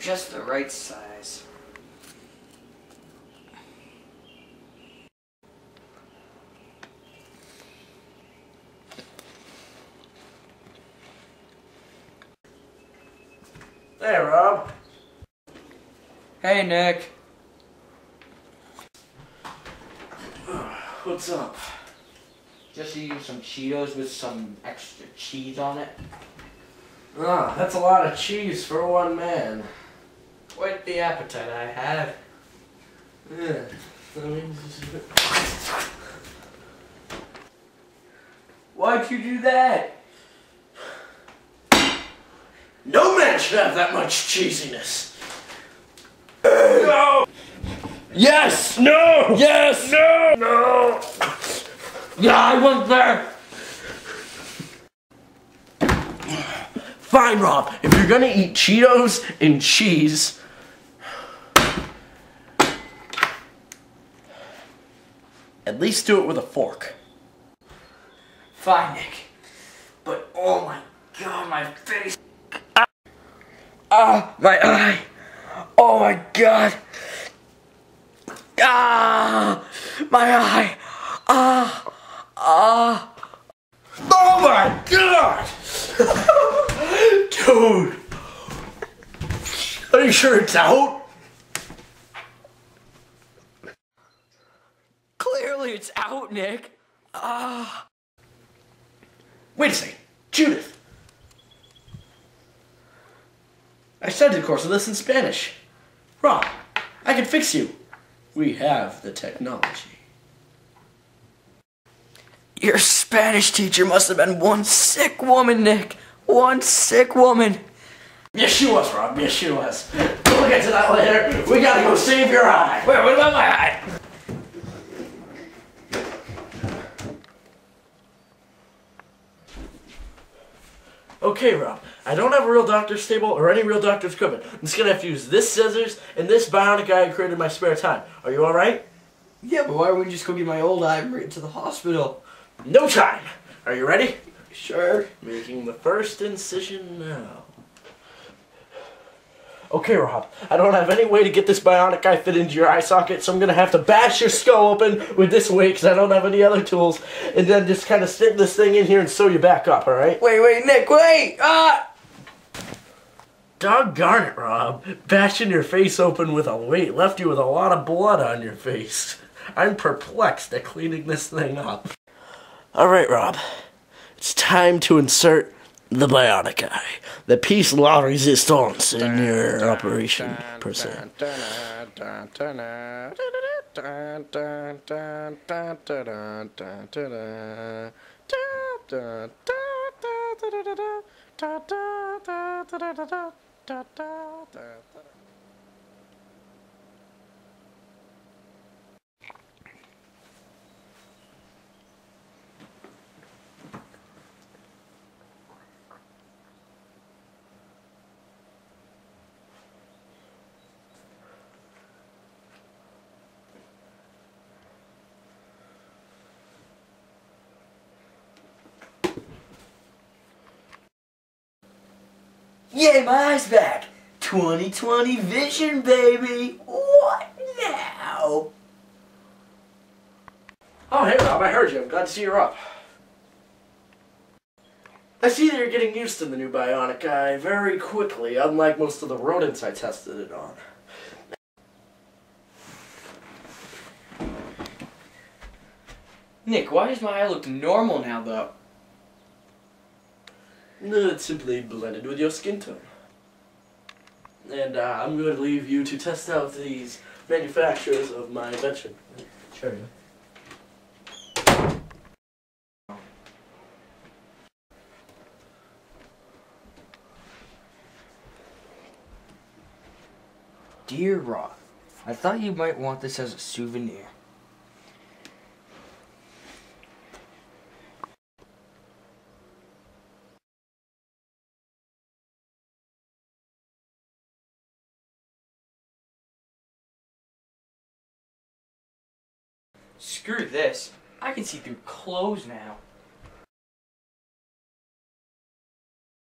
Just the right size. Hey, Rob. Hey, Nick. What's up? Just eating some Cheetos with some extra cheese on it. Ah, that's a lot of cheese for one man. Quite the appetite I have. Yeah. Why'd you do that? No man should have that much cheesiness. No! Yes! No! Yes! No! No! Yeah, I went there! Fine, Rob. If you're gonna eat Cheetos and cheese... at least do it with a fork. Fine, Nick. But oh my god, my face... ah, my eye! Oh my god! Ah! My eye! Ah! Ah! Oh my god! Dude! Are you sure it's out? Clearly it's out, Nick! Ah! Wait a second! Judith! I studied a course of this in Spanish. Rob, I can fix you. We have the technology. Your Spanish teacher must have been one sick woman, Nick. One sick woman. Yes, she was, Rob. Yes, she was. We'll get to that later. We gotta go save your eye. Wait, what about my eye? Okay, Rob, I don't have a real doctor's table or any real doctor's equipment. I'm just going to have to use this scissors and this bionic eye I created in my spare time. Are you alright? Yeah, but why don't we just go get my old eye and bring it to the hospital? No time! Are you ready? Sure. Making the first incision now. Okay, Rob, I don't have any way to get this bionic eye fit into your eye socket, so I'm going to have to bash your skull open with this weight because I don't have any other tools, and then just kind of stick this thing in here and sew you back up, alright? Wait, Nick, wait! Ah! Doggone it, Rob. Bashing your face open with a weight left you with a lot of blood on your face. I'm perplexed at cleaning this thing up. Alright, Rob. It's time to insert the bionic eye. The piece la resistance in your operation, per se. Yay, my eye's back! 20/20 vision, baby! What now? Oh, hey Rob, I heard you. I'm glad to see you're up. I see that you're getting used to the new bionic eye very quickly, unlike most of the rodents I tested it on. Nick, why does my eye look normal now, though? No, it's simply blended with your skin tone. And I'm going to leave you to test out these manufacturers of my invention. Sure. Dear Rob, I thought you might want this as a souvenir. Screw this. I can see through clothes now.